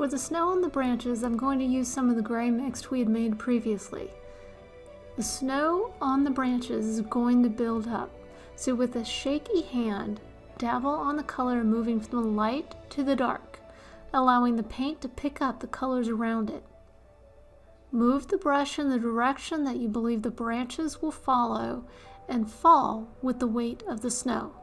For the snow on the branches, I'm going to use some of the gray mixed we had made previously. The snow on the branches is going to build up, so with a shaky hand, dabble on the color moving from the light to the dark, allowing the paint to pick up the colors around it. Move the brush in the direction that you believe the branches will follow and fall with the weight of the snow.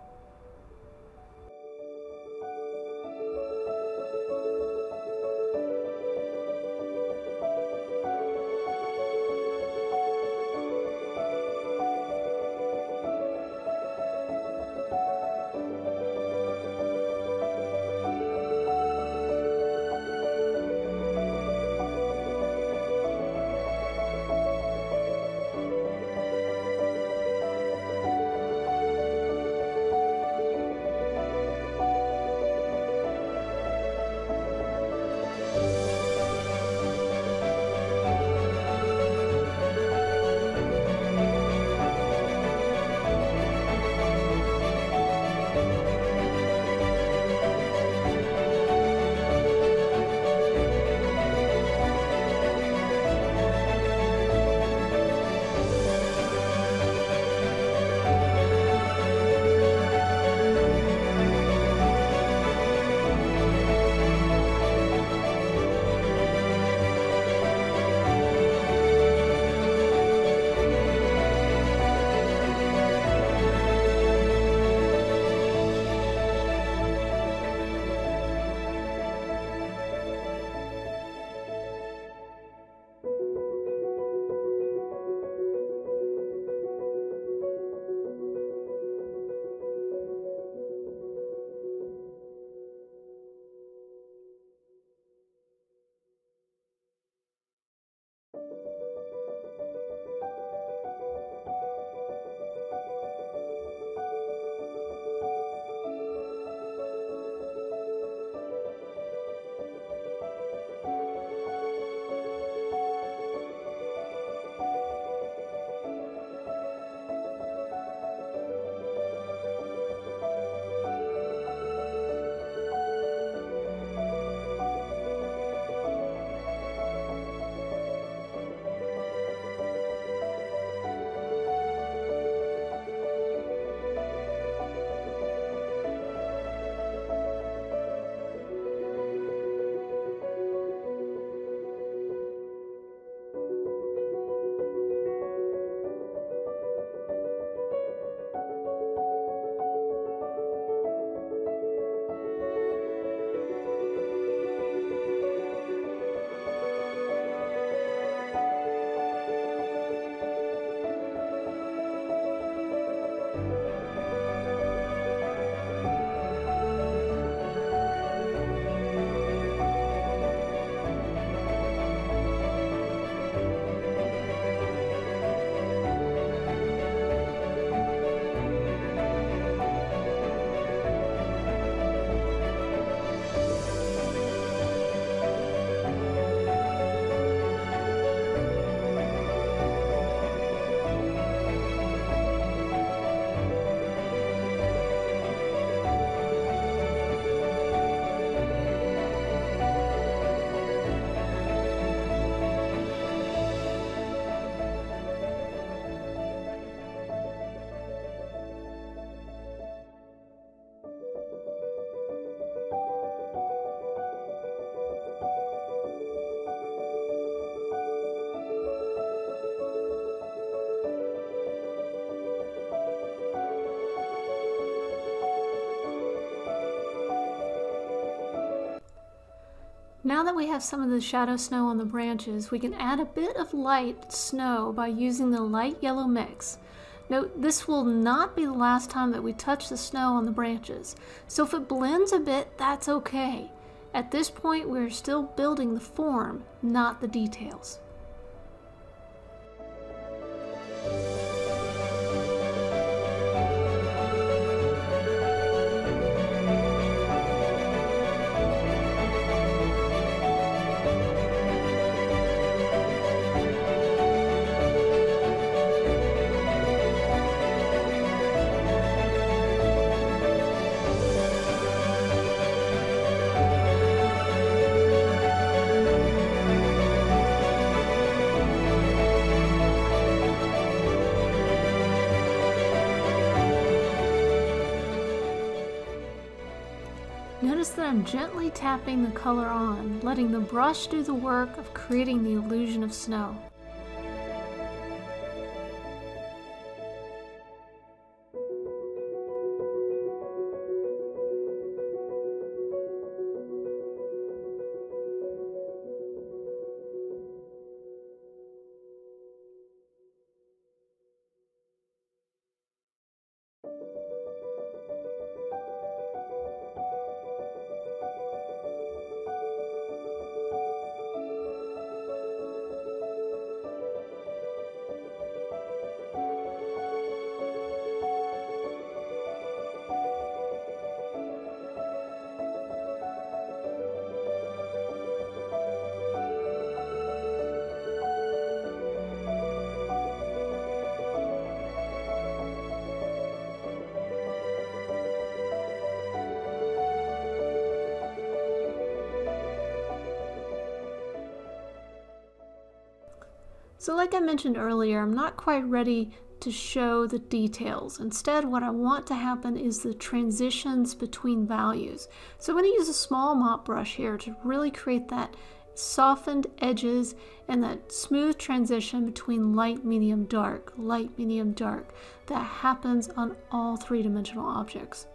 Now that we have some of the shadow snow on the branches, we can add a bit of light snow by using the light yellow mix. Note, this will not be the last time that we touch the snow on the branches, so if it blends a bit, that's okay. At this point, we're still building the form, not the details. Notice that I'm gently tapping the color on, letting the brush do the work of creating the illusion of snow. So like I mentioned earlier, I'm not quite ready to show the details. Instead, what I want to happen is the transitions between values. So I'm going to use a small mop brush here to really create that softened edges and that smooth transition between light, medium, dark. That happens on all three-dimensional objects.